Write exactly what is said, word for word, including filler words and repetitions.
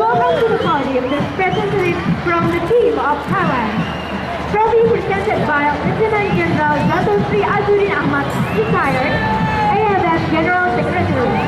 welcome to the podium the presenters from the team of Taiwan. Trophy presented by Lieutenant General Dato Sri Azuddin Ahmad, retired, A F F General Secretary.